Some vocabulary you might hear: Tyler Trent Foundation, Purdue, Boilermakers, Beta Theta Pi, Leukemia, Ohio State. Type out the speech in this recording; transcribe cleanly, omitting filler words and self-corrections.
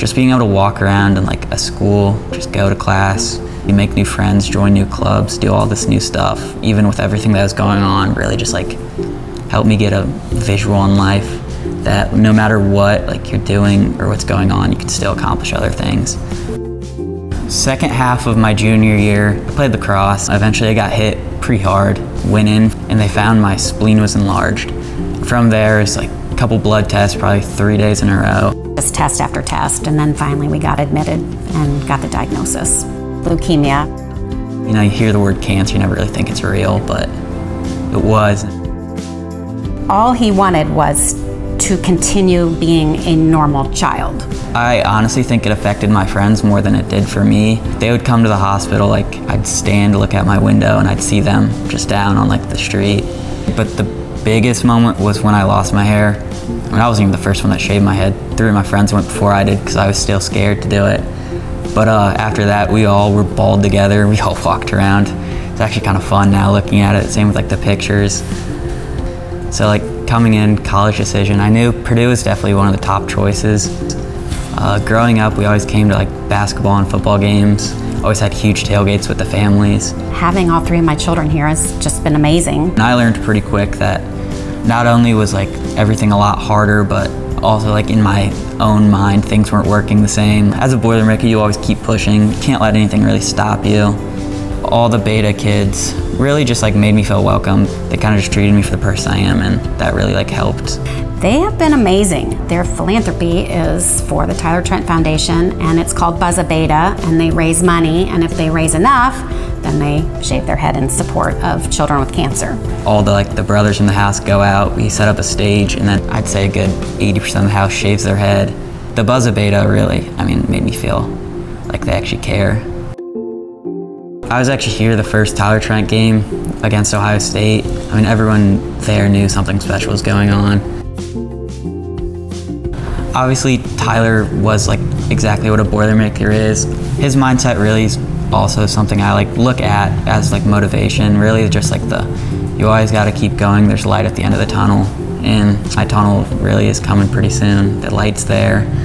Just being able to walk around in like a school, just go to class, you make new friends, join new clubs, do all this new stuff, even with everything that was going on, really just like helped me get a visual on life that no matter what like you're doing or what's going on, you can still accomplish other things. Second half of my junior year, I played lacrosse. Eventually I got hit pretty hard, went in, and they found my spleen was enlarged. From there, it's like a couple blood tests, probably 3 days in a row. Just test after test, and then finally we got admitted and got the diagnosis. Leukemia. You know, you hear the word cancer, you never really think it's real, but it was. All he wanted was to continue being a normal child. I honestly think it affected my friends more than it did for me. They would come to the hospital, like I'd stand, look out my window, and I'd see them just down on like the street. But the biggest moment was when I lost my hair. I mean, I wasn't even the first one that shaved my head. Three of my friends went before I did because I was still scared to do it. But after that, we all were bald together. We all walked around. It's actually kind of fun now looking at it. Same with like the pictures. So like coming in, college decision, I knew Purdue was definitely one of the top choices. Growing up, we always came to like basketball and football games. Always had huge tailgates with the families. Having all three of my children here has just been amazing. And I learned pretty quick that not only was like everything a lot harder, but also like in my own mind, things weren't working the same. As a Boilermaker, you always keep pushing. You can't let anything really stop you. All the Beta kids really just like made me feel welcome. They kind of just treated me for the person I am, and that really like helped. They have been amazing. Their philanthropy is for the Tyler Trent Foundation, and it's called Buzz a Beta, and they raise money, and if they raise enough, then they shave their head in support of children with cancer. All the like the brothers in the house go out, we set up a stage, and then I'd say a good 80% of the house shaves their head. The Buzz a Beta really, I mean, made me feel like they actually care. I was actually here the first Tyler Trent game against Ohio State. I mean, everyone there knew something special was going on. Obviously, Tyler was like exactly what a Boilermaker is. His mindset really is also something I like look at as like motivation. Really, just like you always got to keep going. There's light at the end of the tunnel, and my tunnel really is coming pretty soon. The light's there.